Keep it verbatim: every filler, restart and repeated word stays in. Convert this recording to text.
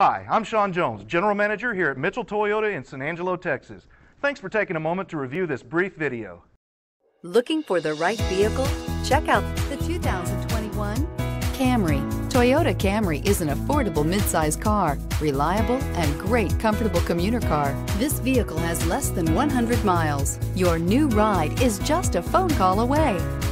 Hi, I'm Sean Jones, General Manager here at Mitchell Toyota in San Angelo, Texas. Thanks for taking a moment to review this brief video. Looking for the right vehicle? Check out the two thousand twenty-one Camry. Toyota Camry is an affordable midsize car, reliable and great comfortable commuter car. This vehicle has less than one hundred miles. Your new ride is just a phone call away.